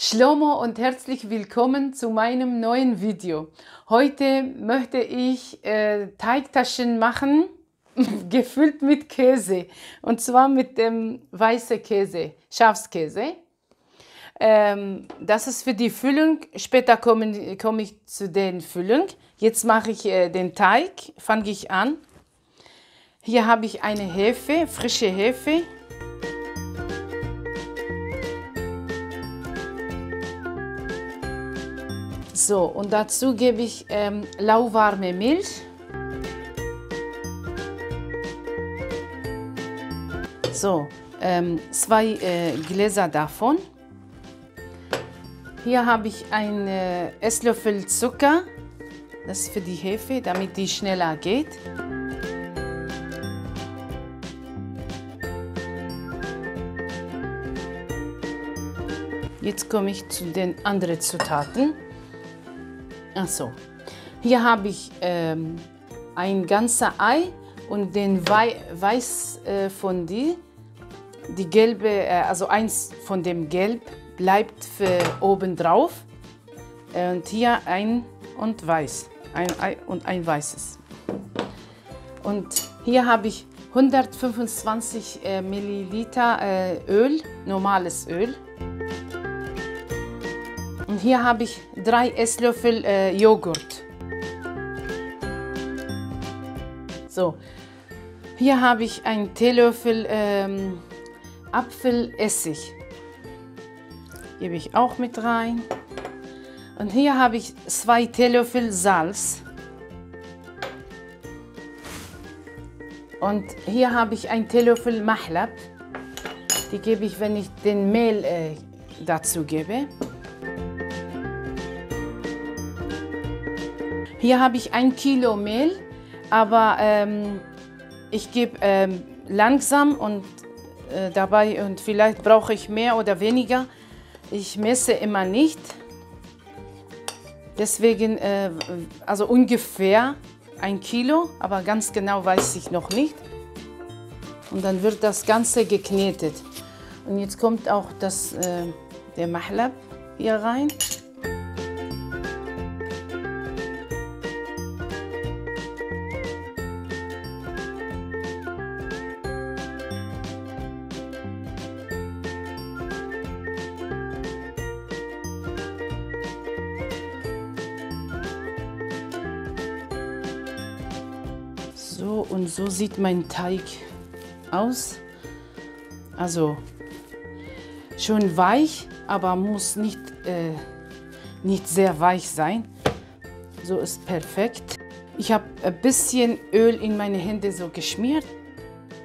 Shlomo und herzlich willkommen zu meinem neuen Video. Heute möchte ich Teigtaschen machen, gefüllt mit Käse. Und zwar mit dem weißen Käse, Schafskäse. Das ist für die Füllung. Später komme ich zu den Füllung. Jetzt mache ich den Teig, fange ich an. Hier habe ich eine Hefe, frische Hefe. So, und dazu gebe ich lauwarme Milch. So, zwei Gläser davon. Hier habe ich einen Esslöffel Zucker. Das ist für die Hefe, damit die schneller geht. Jetzt komme ich zu den anderen Zutaten. Also, hier habe ich ein ganzes Ei und den Weiß von die gelbe, also eins von dem Gelb bleibt für oben drauf. Und hier ein weißes. Und hier habe ich 125 Milliliter Öl, normales Öl. Und hier habe ich 3 Esslöffel Joghurt. So, hier habe ich einen Teelöffel Apfelessig. Gebe ich auch mit rein. Und hier habe ich 2 Teelöffel Salz. Und hier habe ich einen Teelöffel Mahlab. Die gebe ich, wenn ich den Mehl dazu gebe. Hier habe ich 1 Kilo Mehl, aber ich gebe langsam und dabei, und vielleicht brauche ich mehr oder weniger. Ich messe immer nicht. Deswegen, also ungefähr 1 Kilo, aber ganz genau weiß ich noch nicht. Und dann wird das Ganze geknetet. Und jetzt kommt auch der Mahlab hier rein. So, und so sieht mein Teig aus. Also schon weich, aber muss nicht sehr weich sein. So ist perfekt. Ich habe ein bisschen Öl in meine Hände so geschmiert.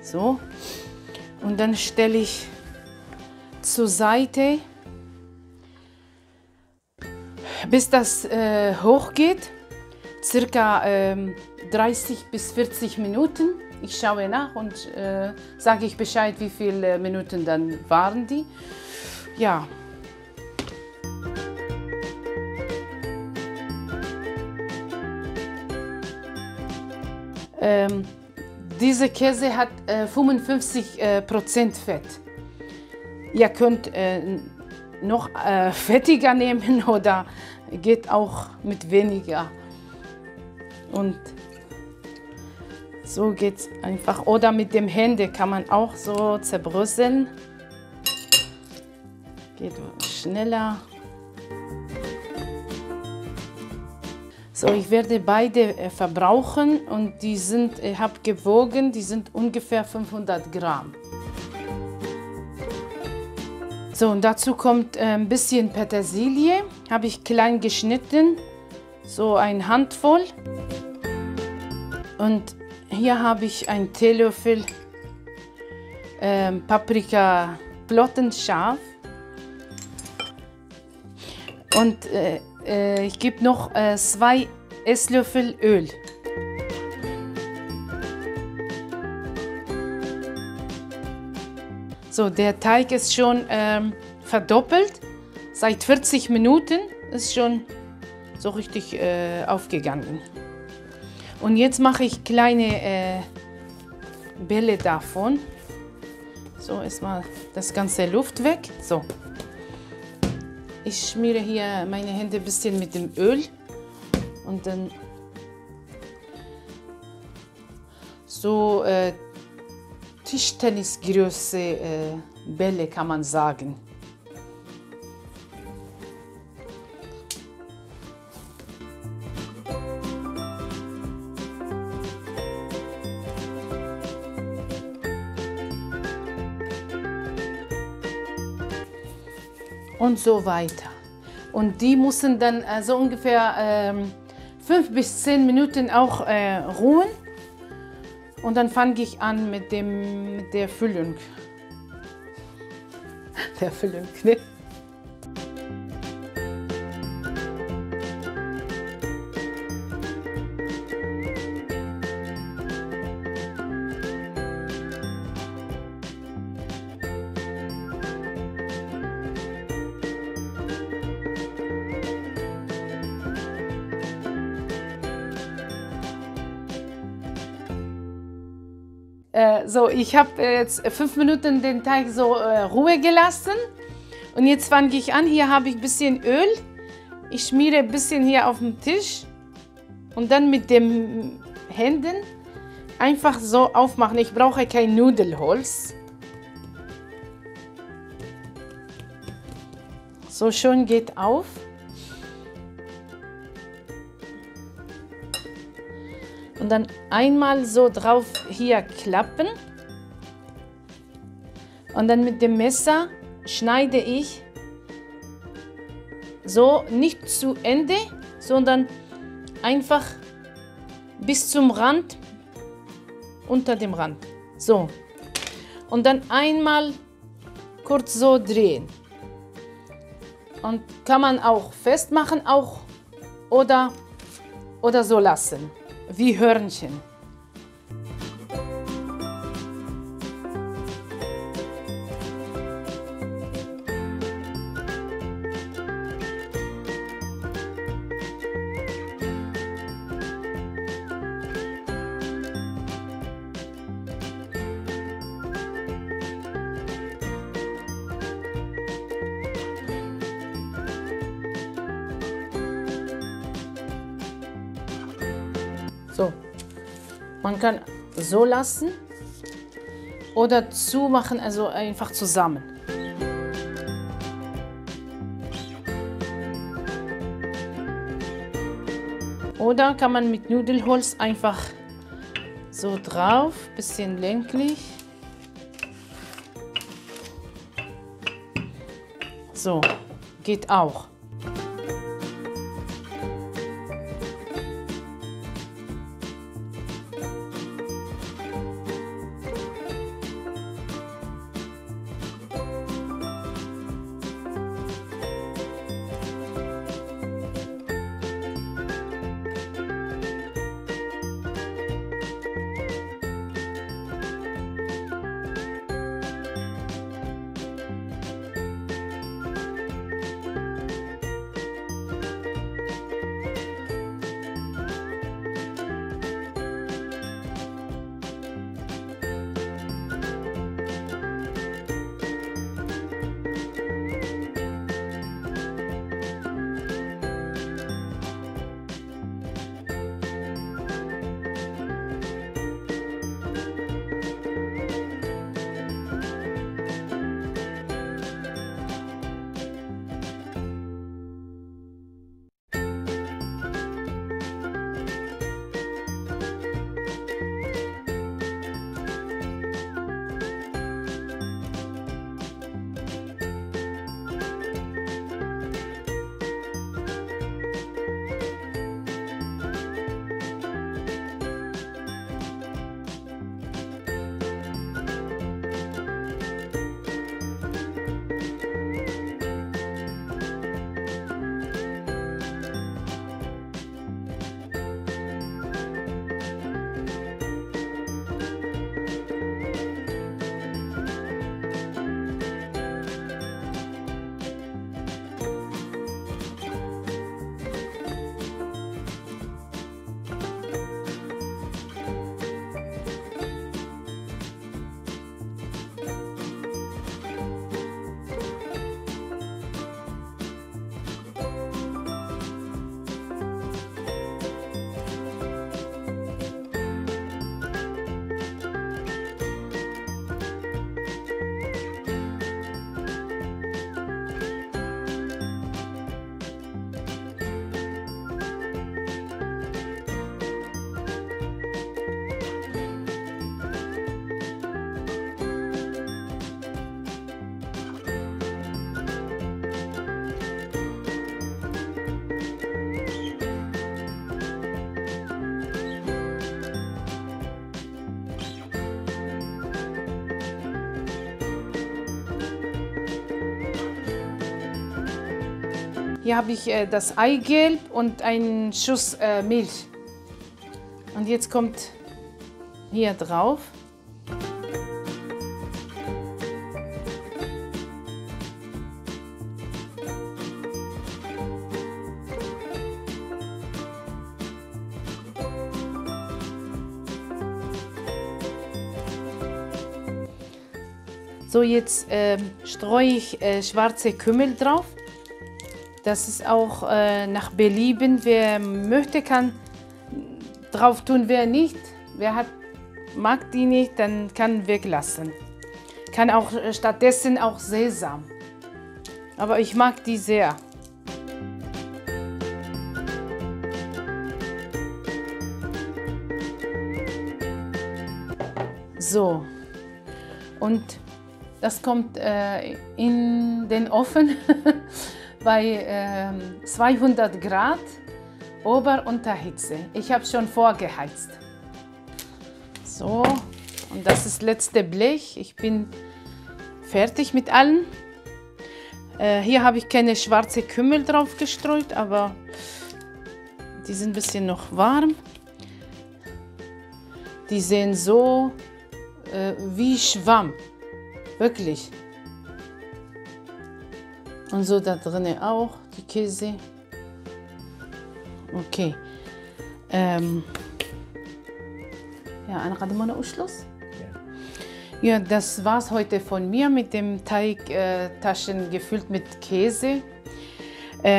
So. Und dann stelle ich zur Seite, bis das hoch geht. Circa 30 bis 40 Minuten. Ich schaue nach und sage ich Bescheid, wie viele Minuten dann waren die. Ja. Diese Käse hat 55% Fett. Ihr könnt noch fettiger nehmen oder geht auch mit weniger. Und so geht es einfach. Oder mit dem Hände kann man auch so zerbröseln. Geht schneller. So, ich werde beide verbrauchen und ich habe gewogen, die sind ungefähr 500 Gramm. So, und dazu kommt ein bisschen Petersilie, habe ich klein geschnitten, so eine Handvoll. Und hier habe ich einen Teelöffel Paprikaflocken scharf. Und ich gebe noch 2 Esslöffel Öl. So, der Teig ist schon verdoppelt. Seit 40 Minuten ist schon so richtig aufgegangen. Und jetzt mache ich kleine Bälle davon. So, erstmal das ganze Luft weg. So. Ich schmiere hier meine Hände ein bisschen mit dem Öl und dann so Tischtennisgröße Bälle kann man sagen. Und so weiter. Und die müssen dann so also ungefähr 5 bis 10 Minuten auch ruhen. Und dann fange ich an mit der Füllung. Der Füllung, ne? So, ich habe jetzt 5 Minuten den Teig so Ruhe gelassen und jetzt fange ich an. Hier habe ich ein bisschen Öl, ich schmiere ein bisschen hier auf den Tisch und dann mit den Händen einfach so aufmachen. Ich brauche kein Nudelholz. So schön geht auf. Und dann einmal so drauf hier klappen und dann mit dem Messer schneide ich so nicht zu Ende, sondern einfach bis zum Rand, unter dem Rand. So. Und dann einmal kurz so drehen. Und kann man auch festmachen auch oder so lassen. Wie Hörnchen. So, man kann so lassen oder zumachen, also einfach zusammen. Oder kann man mit Nudelholz einfach so drauf, bisschen länglich. So, geht auch. Hier habe ich das Eigelb und einen Schuss Milch. Und jetzt kommt hier drauf. So, jetzt streue ich schwarze Kümmel drauf. Das ist auch nach Belieben. Wer möchte, kann drauf tun, wer nicht. Wer mag die nicht, dann kann weglassen. Kann auch stattdessen auch Sesam. Aber ich mag die sehr. So. Und das kommt in den Ofen bei 200 Grad Ober-Unterhitze. Ich habe schon vorgeheizt. So, und das ist das letzte Blech. Ich bin fertig mit allem. Hier habe ich keine schwarze Kümmel drauf gestreut, aber die sind ein bisschen noch warm. Die sehen so wie Schwamm. Wirklich. Und so da drinnen auch die Käse. Okay. Ja, ja, das war's heute von mir mit dem Teigtaschen gefüllt mit Käse.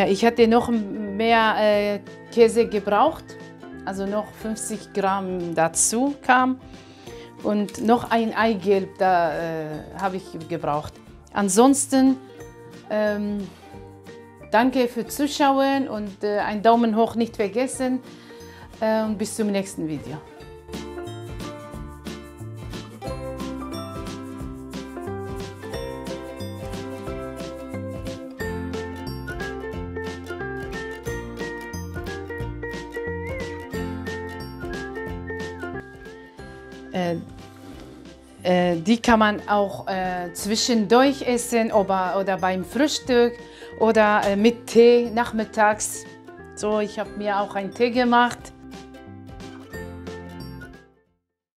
Ich hatte noch mehr Käse gebraucht, also noch 50 Gramm dazu kam. Und noch ein Eigelb, da habe ich gebraucht. Ansonsten danke fürs Zuschauen und einen Daumen hoch nicht vergessen. Und bis zum nächsten Video. Die kann man auch zwischendurch essen oder beim Frühstück oder mit Tee nachmittags. So, ich habe mir auch einen Tee gemacht.